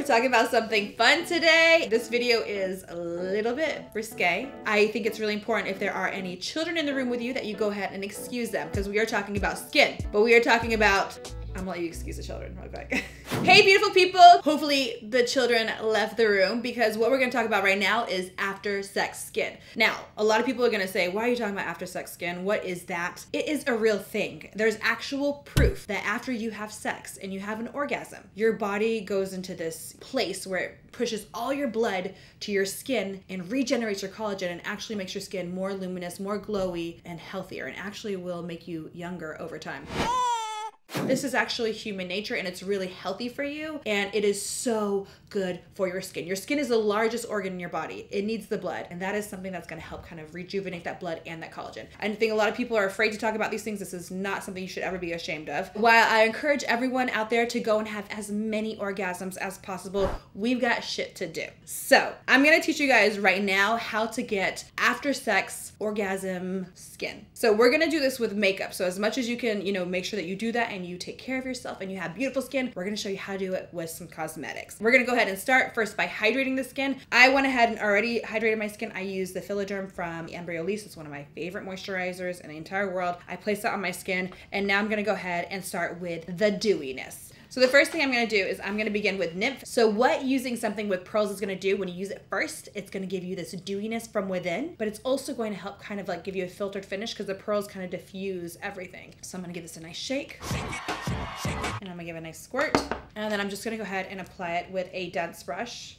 We're talking about something fun today. This video is a little bit risque. I think it's really important if there are any children in the room with you that you go ahead and excuse them, because we are talking about skin, but we are talking about, I'm gonna let you excuse the children right back. Hey, beautiful people. Hopefully the children left the room, because what we're gonna talk about right now is after sex skin. Now, a lot of people are gonna say, why are you talking about after sex skin? What is that? It is a real thing. There's actual proof that after you have sex and you have an orgasm, your body goes into this place where it pushes all your blood to your skin and regenerates your collagen and actually makes your skin more luminous, more glowy, and healthier, and actually will make you younger over time. This is actually human nature, and it's really healthy for you, and it is so good for your skin. Your skin is the largest organ in your body. It needs the blood, and that is something that's going to help kind of rejuvenate that blood and that collagen. I think a lot of people are afraid to talk about these things. This is not something you should ever be ashamed of. While I encourage everyone out there to go and have as many orgasms as possible, we've got shit to do. So I'm going to teach you guys right now how to get after sex orgasm skin. So we're going to do this with makeup. So as much as you can, you know, make sure that you do that and you take care of yourself and you have beautiful skin, we're gonna show you how to do it with some cosmetics. We're gonna go ahead and start first by hydrating the skin. I went ahead and already hydrated my skin. I used the Filaderme from Embryolisse. It's one of my favorite moisturizers in the entire world. I placed that on my skin, and now I'm gonna go ahead and start with the dewiness. So the first thing I'm gonna do is I'm gonna begin with N.Y.M.P.H.. So what using something with pearls is gonna do when you use it first, it's gonna give you this dewiness from within, but it's also going to help kind of like give you a filtered finish, because the pearls kind of diffuse everything. So I'm gonna give this a nice shake. And I'm gonna give it a nice squirt. And then I'm just gonna go ahead and apply it with a dense brush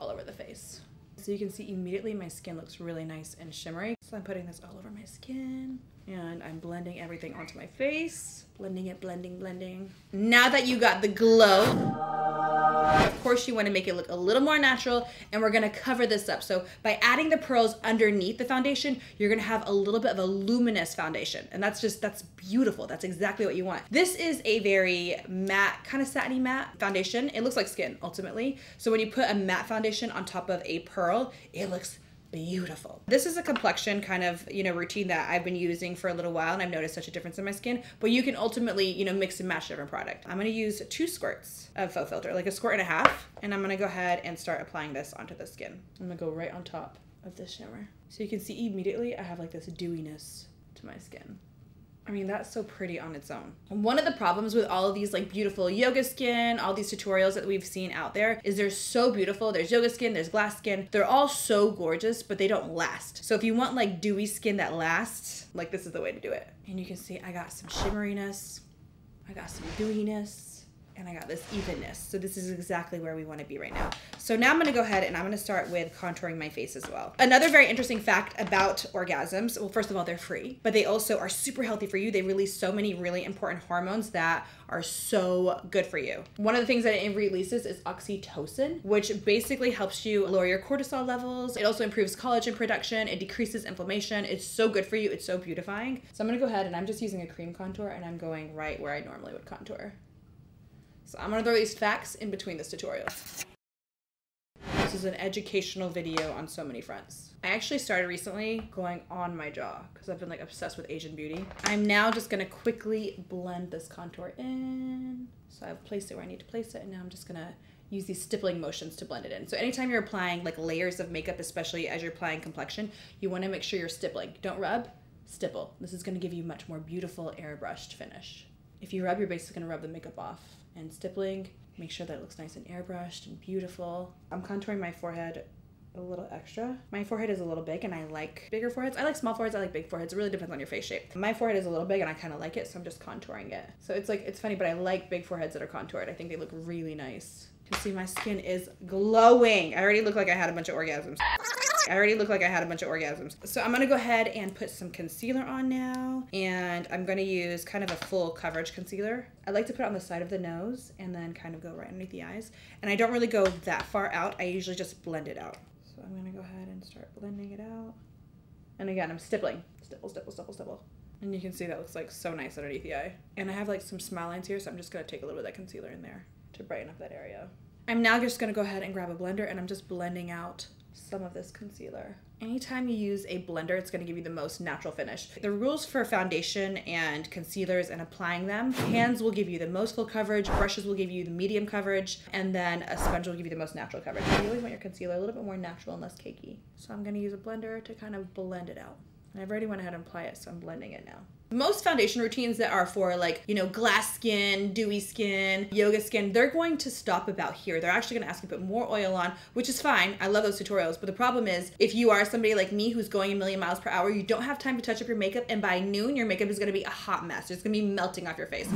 all over the face. So you can see immediately my skin looks really nice and shimmery. So I'm putting this all over my skin, and I'm blending everything onto my face. Blending it, blending, blending. Now that you got the glow, of course you wanna make it look a little more natural, and we're gonna cover this up. So by adding the pearls underneath the foundation, you're gonna have a little bit of a luminous foundation. And that's beautiful. That's exactly what you want. This is a very matte, kind of satiny matte foundation. It looks like skin, ultimately. So when you put a matte foundation on top of a pearl, it looks beautiful. This is a complexion kind of, you know, routine that I've been using for a little while, and I've noticed such a difference in my skin, but you can ultimately, you know, mix and match different product. I'm gonna use 2 squirts of Faux Filter, like a squirt and a half, and I'm gonna go ahead and start applying this onto the skin. I'm gonna go right on top of this shimmer. So you can see immediately I have like this dewiness to my skin. I mean, that's so pretty on its own. One of the problems with all of these like beautiful yoga skin, all these tutorials that we've seen out there, is they're so beautiful. There's yoga skin, there's glass skin. They're all so gorgeous, but they don't last. So if you want like dewy skin that lasts, like this is the way to do it. And you can see I got some shimmeriness, I got some dewiness, and I got this evenness. So this is exactly where we wanna be right now. So now I'm gonna go ahead and I'm gonna start with contouring my face as well. Another very interesting fact about orgasms, well, first of all, they're free, but they also are super healthy for you. They release so many really important hormones that are so good for you. One of the things that it releases is oxytocin, which basically helps you lower your cortisol levels. It also improves collagen production. It decreases inflammation. It's so good for you. It's so beautifying. So I'm gonna go ahead and I'm just using a cream contour, and I'm going right where I normally would contour. So I'm gonna throw these facts in between this tutorial. This is an educational video on so many fronts. I actually started recently going on my jaw, because I've been like obsessed with Asian beauty. I'm now just gonna quickly blend this contour in. So I've placed it where I need to place it, and now I'm just gonna use these stippling motions to blend it in. So anytime you're applying like layers of makeup, especially as you're applying complexion, you wanna make sure you're stippling. Don't rub, stipple. This is gonna give you a much more beautiful airbrushed finish. If you rub, you're basically gonna rub the makeup off. And stippling, make sure that it looks nice and airbrushed and beautiful. I'm contouring my forehead a little extra. My forehead is a little big, and I like bigger foreheads. I like small foreheads, I like big foreheads. It really depends on your face shape. My forehead is a little big, and I kind of like it, so I'm just contouring it. So it's like, it's funny, but I like big foreheads that are contoured. I think they look really nice. You can see my skin is glowing. I already look like I had a bunch of orgasms. So I'm gonna go ahead and put some concealer on now, and I'm gonna use kind of a full coverage concealer. I like to put it on the side of the nose and then kind of go right underneath the eyes. And I don't really go that far out. I usually just blend it out. So I'm gonna go ahead and start blending it out. And again, I'm stippling. Stipple, stipple, stipple, stipple. And you can see that looks like so nice underneath the eye. And I have like some smile lines here, so I'm just gonna take a little bit of that concealer in there to brighten up that area. I'm now just gonna go ahead and grab a blender, and I'm just blending out some of this concealer. Anytime you use a blender, it's going to give you the most natural finish. The rules for foundation and concealers and applying them: hands will give you the most full coverage, brushes will give you the medium coverage, and then a sponge will give you the most natural coverage. You always want your concealer a little bit more natural and less cakey. So I'm going to use a blender to kind of blend it out. And I've already went ahead and applied it, so I'm blending it now. Most foundation routines that are for, like, you know, glass skin, dewy skin, yoga skin, they're going to stop about here. They're actually going to ask you to put more oil on, which is fine. I love those tutorials. But the problem is, if you are somebody like me who's going a million miles per hour, you don't have time to touch up your makeup. And by noon, your makeup is going to be a hot mess. It's going to be melting off your face.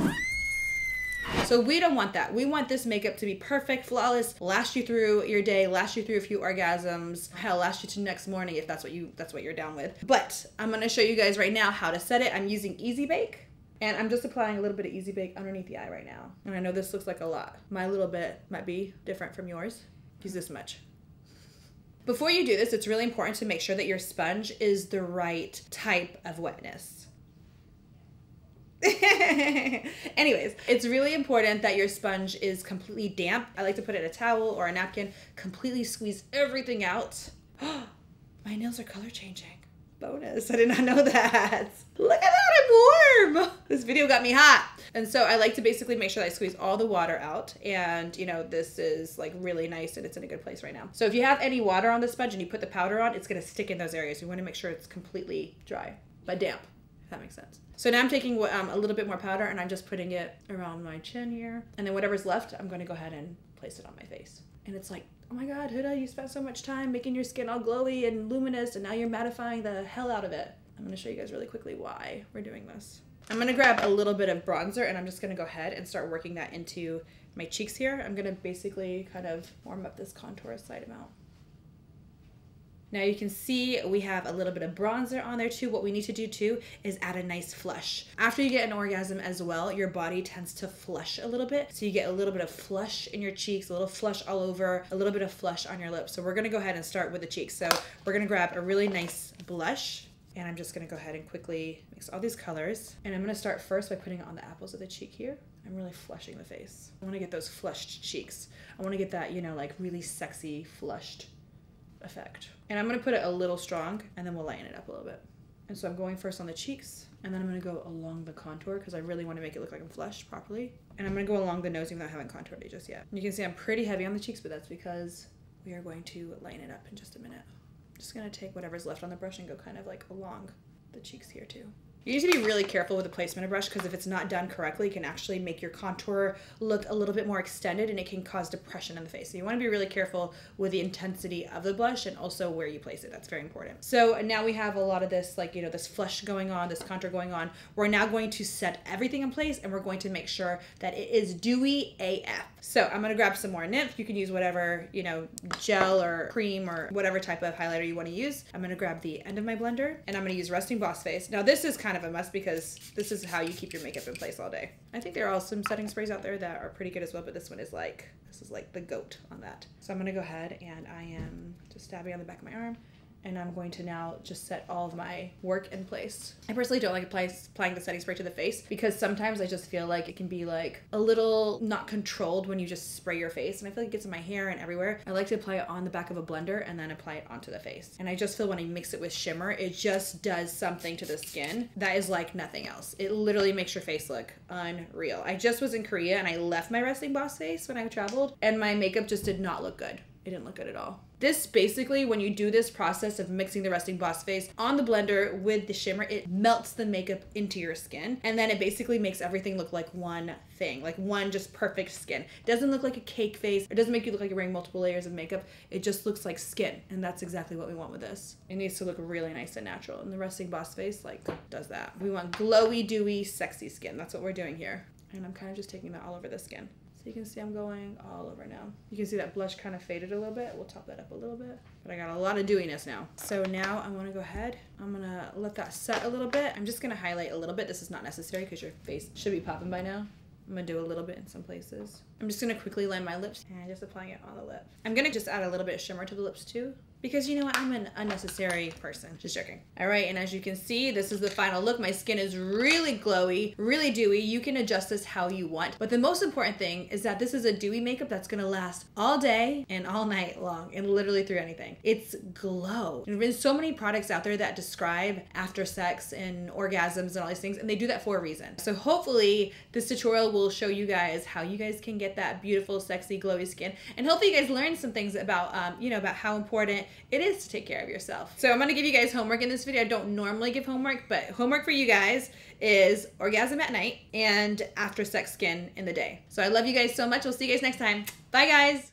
So we don't want that. We want this makeup to be perfect, flawless, last you through your day, last you through a few orgasms, hell, last you to next morning if that's what you're down with. But I'm gonna show you guys right now how to set it. I'm using Easy Bake, and I'm just applying a little bit of Easy Bake underneath the eye right now. And I know this looks like a lot. My little bit might be different from yours. Use this much. Before you do this, it's really important to make sure that your sponge is the right type of wetness. Anyways, it's really important that your sponge is completely damp. I like to put in a towel or a napkin, completely squeeze everything out. My nails are color changing. Bonus, I did not know that. Look at that, I'm warm. This video got me hot. And so I like to basically make sure that I squeeze all the water out, and you know, this is like really nice and it's in a good place right now. So if you have any water on the sponge and you put the powder on, it's gonna stick in those areas. You wanna make sure it's completely dry, but damp. That makes sense. So now I'm taking a little bit more powder and I'm just putting it around my chin here. And then whatever's left, I'm going to go ahead and place it on my face. And it's like, oh my God, Huda, you spent so much time making your skin all glowy and luminous, and now you're mattifying the hell out of it. I'm going to show you guys really quickly why we're doing this. I'm going to grab a little bit of bronzer and I'm just going to go ahead and start working that into my cheeks here. I'm going to basically kind of warm up this contour side amount. Now you can see we have a little bit of bronzer on there too. What we need to do too is add a nice flush. After you get an orgasm as well, your body tends to flush a little bit. So you get a little bit of flush in your cheeks, a little flush all over, a little bit of flush on your lips. So we're gonna go ahead and start with the cheeks. So we're gonna grab a really nice blush, and I'm just gonna go ahead and quickly mix all these colors. And I'm gonna start first by putting it on the apples of the cheek here. I'm really flushing the face. I wanna get those flushed cheeks. I wanna get that, you know, like really sexy flushed effect. And I'm going to put it a little strong, and then we'll lighten it up a little bit. And so I'm going first on the cheeks, and then I'm going to go along the contour because I really want to make it look like I'm flushed properly. And I'm going to go along the nose even though I haven't contoured it just yet. And you can see I'm pretty heavy on the cheeks, but that's because we are going to lighten it up in just a minute. I'm just going to take whatever's left on the brush and go kind of like along the cheeks here too. You need to be really careful with the placement of brush because if it's not done correctly, it can actually make your contour look a little bit more extended and it can cause depression in the face. So you want to be really careful with the intensity of the blush and also where you place it. That's very important. So now we have a lot of this, like, you know, this flush going on, this contour going on. We're now going to set everything in place and we're going to make sure that it is dewy AF. So I'm going to grab some more N.Y.M.P.H. You can use whatever, you know, gel or cream or whatever type of highlighter you want to use. I'm going to grab the end of my blender and I'm going to use Resting Boss Face. Now this is kind of a must because this is how you keep your makeup in place all day. I think there are some setting sprays out there that are pretty good as well, but this one is like, this is like the goat on that. So I'm going to go ahead and I am just dabbing on the back of my arm. And I'm going to now just set all of my work in place. I personally don't like applying the setting spray to the face because sometimes I just feel like it can be like a little not controlled when you just spray your face, and I feel like it gets in my hair and everywhere. I like to apply it on the back of a blender and then apply it onto the face. And I just feel when I mix it with shimmer, it just does something to the skin that is like nothing else. It literally makes your face look unreal. I just was in Korea and I left my Resting Boss Face when I traveled, and my makeup just did not look good. It didn't look good at all. This basically, when you do this process of mixing the Resting Boss Face on the blender with the shimmer, it melts the makeup into your skin. And then it basically makes everything look like one thing, like one just perfect skin. It doesn't look like a cake face. It doesn't make you look like you're wearing multiple layers of makeup. It just looks like skin. And that's exactly what we want with this. It needs to look really nice and natural. And the Resting Boss Face like does that. We want glowy, dewy, sexy skin. That's what we're doing here. And I'm kind of just taking that all over the skin. You can see I'm going all over now. You can see that blush kind of faded a little bit. We'll top that up a little bit, but I got a lot of dewiness now. So now I want to go ahead. I'm going to let that set a little bit. I'm just going to highlight a little bit. This is not necessary because your face should be popping by now. I'm going to do a little bit in some places. I'm just gonna quickly line my lips and just applying it on the lip. I'm gonna just add a little bit of shimmer to the lips too, because you know what, I'm an unnecessary person. Just joking. All right, and as you can see, this is the final look. My skin is really glowy, really dewy. You can adjust this how you want. But the most important thing is that this is a dewy makeup that's gonna last all day and all night long and literally through anything. It's glow. There've been so many products out there that describe after sex and orgasms and all these things, and they do that for a reason. So hopefully this tutorial will show you guys how you guys can get that beautiful, sexy, glowy skin. And hopefully you guys learn some things about, you know, about how important it is to take care of yourself. So I'm gonna give you guys homework in this video. I don't normally give homework, but homework for you guys is orgasm at night and after sex skin in the day. So I love you guys so much. We'll see you guys next time. Bye guys.